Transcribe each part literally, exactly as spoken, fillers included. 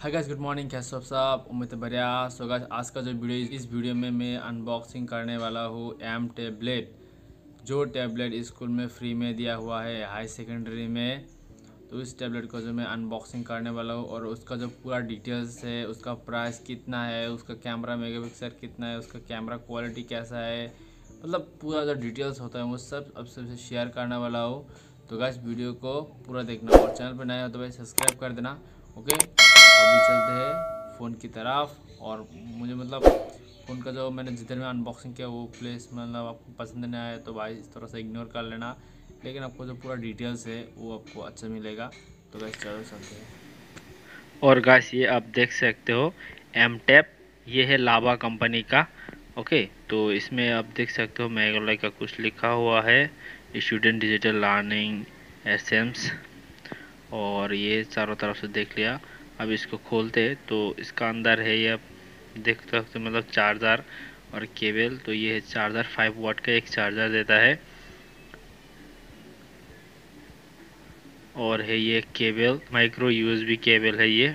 Hi guys, good morning. कैसे हो आप? उम्मीद है बढ़िया। सो गाइस, आज का जो वीडियो, इस वीडियो में मैं अनबॉक्सिंग करने वाला हूँ एम टैबलेट। जो टैबलेट स्कूल में फ्री में दिया हुआ है हाई सेकेंडरी में, तो इस टैबलेट को जो मैं अनबॉक्सिंग करने वाला हूँ और उसका जो पूरा डिटेल्स है, उसका प्राइस कितना है, उसका कैमरा मेगा पिक्सल कितना है, उसका कैमरा क्वालिटी कैसा है, मतलब पूरा जो डिटेल्स होता है वो सब अब सबसे शेयर करने वाला हो। तो गाइस, वीडियो को पूरा देखना और चैनल पर नया हो तो भाई सब्सक्राइब कर देना। ओके, अभी चलते हैं फ़ोन की तरफ। और मुझे मतलब फ़ोन का जो मैंने जिधर में अनबॉक्सिंग किया वो प्लेस मतलब आपको पसंद नहीं आया तो भाई इस तरह से इग्नोर कर लेना, लेकिन आपको जो पूरा डिटेल्स है वो आपको अच्छा मिलेगा। तो गाइस चलो चलते हैं। और गाइस, ये आप देख सकते हो एम टैप, ये है लावा कंपनी का। ओके, तो इसमें आप देख सकते हो मेघालय का कुछ लिखा हुआ है, स्टूडेंट डिजिटल लर्निंग एसेंस, और ये चारों तरफ से देख लिया। अब इसको खोलते हैं तो इसका अंदर है, ये आप देख सकते हो, मतलब चार्जर और केबल। तो ये है चार्जर, फाइव वाट का एक चार्जर देता है, और है ये केबल, माइक्रो यूएसबी केबल है। ये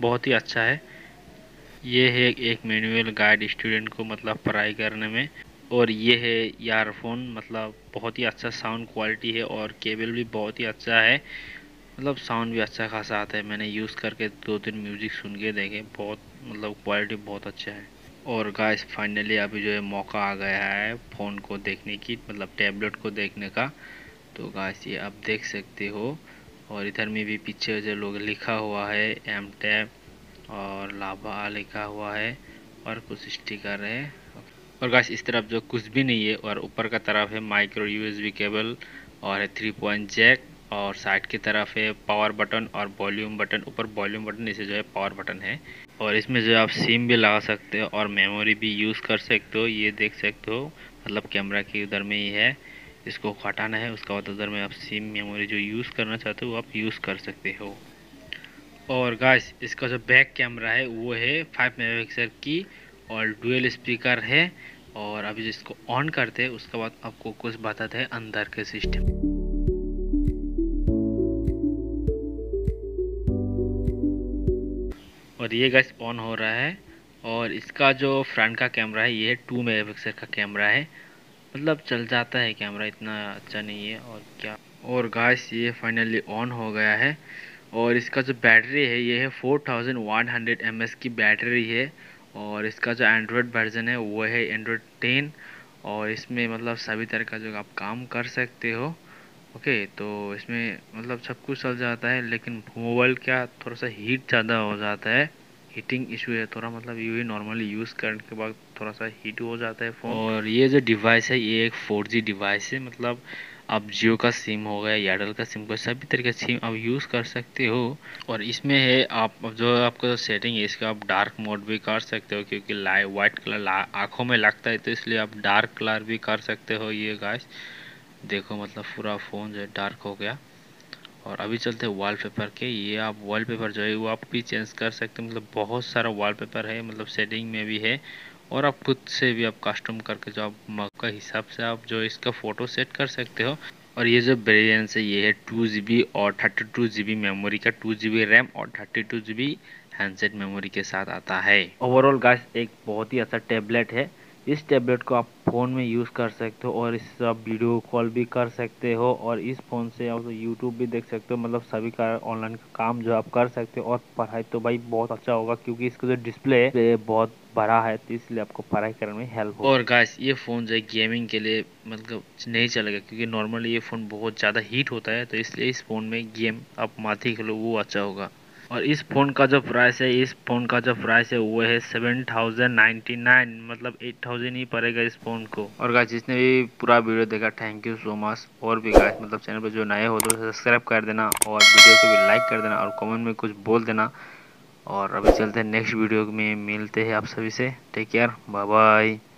बहुत ही अच्छा है। ये है एक मैनुअल गाइड स्टूडेंट को मतलब पढ़ाई करने में। और ये है ईयरफोन, मतलब बहुत ही अच्छा साउंड क्वालिटी है, और केबल भी बहुत ही अच्छा है, मतलब साउंड भी अच्छा खासा आता है। मैंने यूज़ करके दो तीन म्यूज़िक सुन के देखे, बहुत मतलब क्वालिटी बहुत अच्छा है। और गाइस, फाइनली अभी जो है मौका आ गया है फ़ोन को देखने की, मतलब टैबलेट को देखने का। तो गाइस, ये आप देख सकते हो, और इधर में भी पीछे जो लोग लिखा हुआ है एम टैप और लाभा लिखा हुआ है, और कुछ स्टिकर है। और गाइस, इस तरफ जो कुछ भी नहीं है, और ऊपर का तरफ है micro U S B cable, और है थ्री पॉइंट जैक, और साइड की तरफ है पावर बटन और वॉल्यूम बटन। ऊपर वॉल्यूम बटन, इसे जो है पावर बटन है। और इसमें जो आप सिम भी लगा सकते हो और मेमोरी भी यूज़ कर सकते हो। ये देख सकते हो, मतलब कैमरा के उधर में ही है, इसको हटाना है, उसका बाद उधर में आप सिम मेमोरी जो यूज़ करना चाहते हो वो आप यूज़ कर सकते हो। और गाइस, इसका जो बैक कैमरा है वो है फाइव मेगा पिक्सल की, और डुअल स्पीकर है। और अभी जिसको ऑन करते हैं उसके बाद आपको कुछ बताते हैं अंदर के सिस्टम। और ये गाइस ऑन हो रहा है। और इसका जो फ्रंट का कैमरा है ये टू मेगा पिक्सल का कैमरा है, मतलब चल जाता है कैमरा, इतना अच्छा नहीं है और क्या। और गाइस, ये फाइनली ऑन हो गया है। और इसका जो बैटरी है ये है four thousand one hundred M H की बैटरी है। और इसका जो एंड्रॉयड वर्जन है वो है एंड्रॉयड टेन, और इसमें मतलब सभी तरह का जो आप काम कर सकते हो। ओके, तो इसमें मतलब सब कुछ चल जाता है, लेकिन मोबाइल क्या थोड़ा सा हीट ज़्यादा हो जाता है, हीटिंग इशू है थोड़ा, मतलब ये नॉर्मली यूज़ करने के बाद थोड़ा सा हीट हो जाता है फ़ोन। और ये जो डिवाइस है ये एक फोर जी डिवाइस है, मतलब आप जियो का सिम हो गया, एयरटेल का सिम हो, सभी तरह का सिम आप यूज़ कर सकते हो। और इसमें है आप जो आपका जो सेटिंग है इसका आप डार्क मोड भी कर सकते हो, क्योंकि लाइट वाइट कलर आँखों में लगता है, तो इसलिए आप डार्क कलर भी कर सकते हो। ये गाइस देखो, मतलब पूरा फ़ोन जो है डार्क हो गया। और अभी चलते हैं वॉलपेपर के। ये आप वॉलपेपर जो है वो आप भी चेंज कर सकते हो, मतलब बहुत सारा वॉलपेपर है, मतलब सेटिंग में भी है, और आप खुद से भी आप कस्टम करके जो आप मग का हिसाब से आप जो इसका फ़ोटो सेट कर सकते हो। और ये जो वेरिएंस है ये है टू जी बी और thirty two G B memory का, टू जी बी रैम और thirty two G B handset memory के साथ आता है। ओवरऑल गाइस, एक बहुत ही अच्छा टैबलेट है। इस टैबलेट को आप फ़ोन में यूज़ कर सकते हो, और इससे आप वीडियो कॉल भी कर सकते हो, और इस फ़ोन से आप यूट्यूब भी देख सकते हो, मतलब सभी का ऑनलाइन काम जो आप कर सकते हो। और पढ़ाई तो भाई बहुत अच्छा होगा, क्योंकि इसका जो डिस्प्ले है बहुत बड़ा है, तो इसलिए आपको पढ़ाई करने में हेल्प हो। और गाइस, ये फ़ोन जो है गेमिंग के लिए मतलब नहीं चलेगा, क्योंकि नॉर्मली ये फ़ोन बहुत ज़्यादा हीट होता है, तो इसलिए इस फ़ोन में गेम आप माथी खेलो वो अच्छा होगा। और इस फ़ोन का जो प्राइस है, इस फ़ोन का जो प्राइस है वो है सेवन थाउजेंड नाइन्टी नाइन, मतलब एट थाउजेंड ही पड़ेगा इस फ़ोन को। और गाइस, जिसने भी पूरा वीडियो देखा थैंक यू सो मच। और भी गाइस, मतलब चैनल पर जो नए हो तो सब्सक्राइब कर देना, और वीडियो को भी लाइक कर देना, और कमेंट में कुछ बोल देना। और अभी चलते हैं नेक्स्ट वीडियो में, मिलते हैं आप सभी से। Take care, bye bye.